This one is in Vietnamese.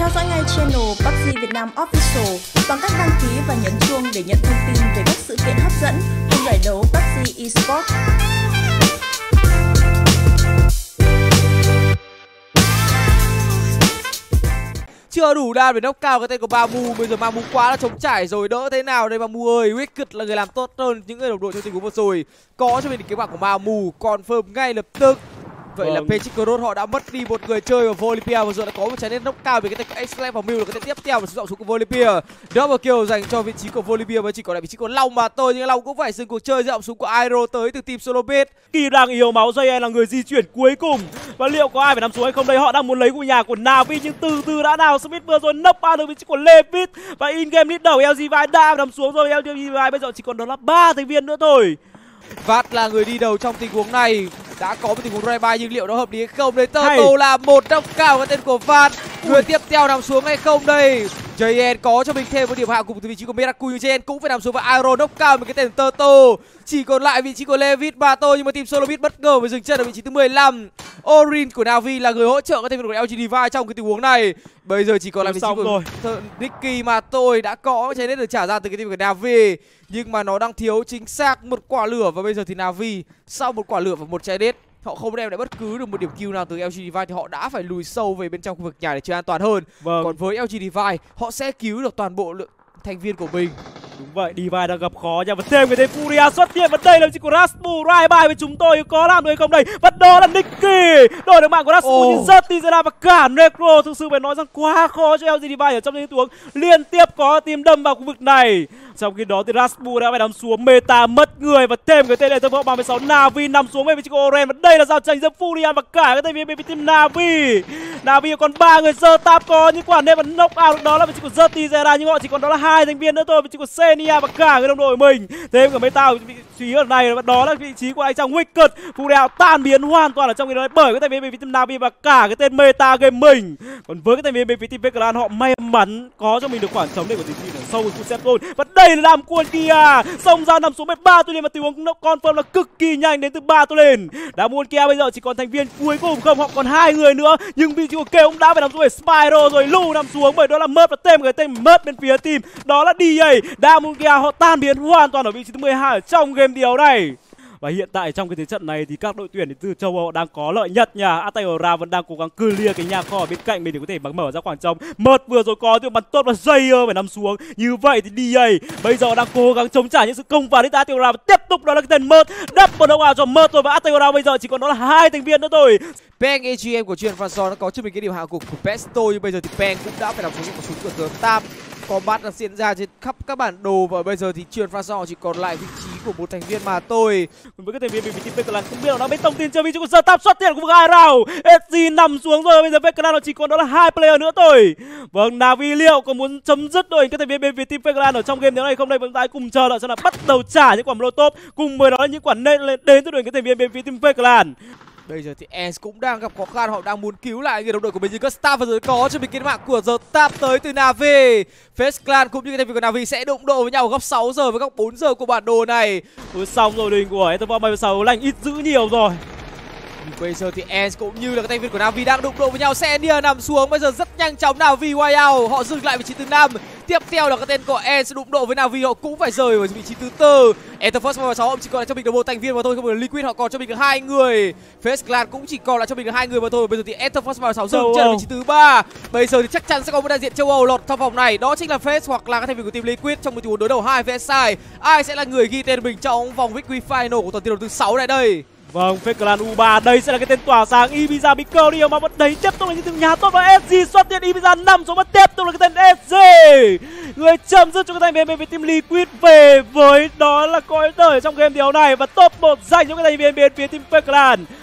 theo dõi ngay channel PUBG Việt Nam Official bằng cách đăng ký và nhấn chuông để nhận thông tin về các sự kiện hấp dẫn cùng giải đấu PUBG eSports. Chưa đủ đam để knock cao cái tên của Mamu. Bây giờ Mamu quá là trống trải rồi, đỡ thế nào đây Mamu ơi. Wicked là người làm tốt hơn những người đồng đội trong tình huống vừa rồi. Có cho mình kế hoạch của Mamu, confirm ngay lập tức. Vậy là Pechicrot họ đã mất đi một người chơi ở Volibear và giờ đã có một trái nét knock cao về cái tên của Excellent và Mew là cái tên tiếp theo và sự dạo xuống của Volibear. Double kill dành cho vị trí của Volibear và chỉ còn lại vị trí của Long mà tôi, nhưng Long cũng phải dừng cuộc chơi dạo xuống của Aero tới từ team SoloBeat. Kỳ đang yếu máu, JN là người di chuyển cuối cùng. Và liệu có ai phải nằm xuống hay không đây? Họ đang muốn lấy của nhà của Na'Vi nhưng từ từ đã nào. Smith vừa rồi nấp ba được vị trí của Levit và in game lead đầu LG Divine đã nằm xuống rồi. LG Divine bây giờ chỉ còn đó là 3 thành viên nữa thôi. Vát là người đi đầu trong tình huống này. Đã có một tình huống drive by nhưng liệu nó hợp lý hay không đây? Turtle là một knock cao cái tên của Vát. Người tiếp theo nằm xuống hay không đây? JN có cho mình thêm một điểm hạ cùng từ vị trí của Meraku nhưng JN cũng phải nằm xuống và Aero knock cao một cái tên của Turtle. Chỉ còn lại vị trí của Levit và tôi, nhưng mà team SoloBeat bất ngờ với dừng chân ở vị trí thứ 15. Orin của Na'Vi là người hỗ trợ các thành viên của LG Divine trong cái tình huống này. Bây giờ chỉ còn lại vị trí của Nicky mà tôi, đã có trái đất được trả ra từ cái team của Na'Vi nhưng mà nó đang thiếu chính xác một quả lửa và bây giờ thì Na'Vi sau một quả lửa và một trái đất họ không đem lại bất cứ được một điểm kill nào từ LG Divine thì họ đã phải lùi sâu về bên trong khu vực nhà để chơi an toàn hơn. Còn với LG Divine họ sẽ cứu được toàn bộ lượng thành viên của mình. Đúng vậy, Divine đang gặp khó nha. Và thêm người tên Furia xuất hiện. Và đây là vị trí của Rasmu. Ride by với chúng tôi có làm được hay không đây? Và đó là Nicky. Đổi được mạng của Rasmu nhưng rớt đi ra và cả Necro. Thực sự phải nói rằng quá khó cho LG Divine ở trong những tuống liên tiếp có team đâm vào khu vực này. Trong khi đó thì Rasmu đã phải nằm xuống, meta mất người. Và thêm người tên này thâm hậu 36 Na'Vi nằm xuống với vị trí của Oren. Và đây là giao tranh giữa Furia và cả các thành viên bên team Na'Vi. Na'Vi còn 3 người sơ tap có những quả nêm và knock out đó là vị trí của Zerty Zera nhưng họ chỉ còn đó là 2 thành viên nữa thôi, vị trí của Xenia và cả người đồng đội của mình. Thêm cả meta vị trí ở này và đó là vị trí của anh chàng Wicked. Furia tan biến hoàn toàn ở trong cái đó bởi các thành viên bên team Na'Vi và cả cái tên meta game mình. Còn với các thành viên bên team FaZe Clan họ may mắn có cho mình được khoảng trống để có thể đi sâu một cú set goal. Và đây là làm của Kia xông ra nằm xuống 13 tôi lên và tình huống nó confirm là cực kỳ nhanh đến từ 3 tôi lên. Damwonkia bây giờ chỉ còn thành viên cuối cùng không, họ còn 2 người nữa nhưng vị trí của Kêu cũng đã phải nằm xuống bởi Spyro rồi. Lu nằm xuống bởi đó là Murph và thêm cái tên Murph bên phía team đó là DA. Damwonkia họ tan biến hoàn toàn ở vị trí thứ 12 ở trong game điều này. Và hiện tại trong cái thế trận này thì các đội tuyển từ châu Âu đang có lợi nhất nha. Ataora vẫn đang cố gắng clear cái nhà kho ở bên cạnh mình để có thể mở ra khoảng trống. Mượt vừa rồi có tiêu bắn tốt và Jayer phải nằm xuống. Như vậy thì DA bây giờ đang cố gắng chống trả những sự công phá đến từ Ataora và tiếp tục đó là cái tên Mượt đắp một đồng ảo cho Mượt rồi. Và Ataora bây giờ chỉ còn đó là 2 thành viên nữa thôi. Peng AGM của Chuyên Franson đã có cho mình cái điểm hạ gục của Pesto nhưng bây giờ thì Peng cũng đã phải nằm xuống một súng của tướng Tam. Combat đang diễn ra trên khắp các bản đồ và bây giờ thì Chuyên Franson chỉ còn lại vị trí của một thành viên mà thôi. Với các thành viên mình FaZe Clan không biết là nó biết thông tin chưa vì chúng giờ tap xuất hiện của Airao. SG nằm xuống rồi, bây giờ FaZe Clan nó chỉ còn đó là 2 player nữa thôi. Vâng, Na'Vi liệu có muốn chấm dứt đội các thành viên bên phía team FaZe Clan ở trong game nếu này không đây? Chúng ta cùng chờ đợi xem là bắt đầu trả những quả lô top cùng với đó là những quả nện đến từ đội các thành viên bên phía team FaZe Clan. Bây giờ thì Ens cũng đang gặp khó khăn, họ đang muốn cứu lại người đồng đội của mình nhưng các Star vừa rồi có cho mình cái mạng của giờ tap tới từ Na'Vi. FaZe Clan cũng như cái thành viên của Na'Vi sẽ đụng độ với nhau ở góc 6 giờ với góc 4 giờ của bản đồ này. Xong rồi, đình của Etherpop 36 lành ít dữ nhiều rồi. Bây giờ thì Ens cũng như là các thành viên của Na'Vi đang đụng độ với nhau. Xenia nằm xuống, bây giờ rất nhanh chóng Na'Vi wide out, họ dừng lại vị trí thứ 5. Tiếp theo là các tên của Ens đụng độ với Na'Vi, họ cũng phải rời ở vị trí thứ 4. Etherforce 36 chỉ còn lại cho mình được 1 thành viên mà thôi, không phải là Liquid họ còn cho mình được 2 người. FaZe Clan cũng chỉ còn lại cho mình được 2 người mà thôi. Bây giờ thì Etherforce 36 dừng chân ở vị trí thứ 3. Bây giờ thì chắc chắn sẽ có một đại diện châu Âu lọt trong vòng này, đó chính là FaZe hoặc là các thành viên của team Liquid trong một tình huống đối đầu 2 vs sai. Ai sẽ là người ghi tên mình trong vòng weekly final của tuần thi đấu thứ 6 này đây? Vâng, FaZe Clan U3 đây sẽ là cái tên tỏa sáng Ibiza Biko đi mà vẫn đấy tiếp tục là những thứ nhà tốt và SG xuất hiện Ibiza 5 số và tiếp tục là cái tên SG người chấm dứt cho cái thành viên bên team Liquid về với đó là coi đời trong game điều này và top 1 dành cho cái thành viên bên phía team FaZe Clan.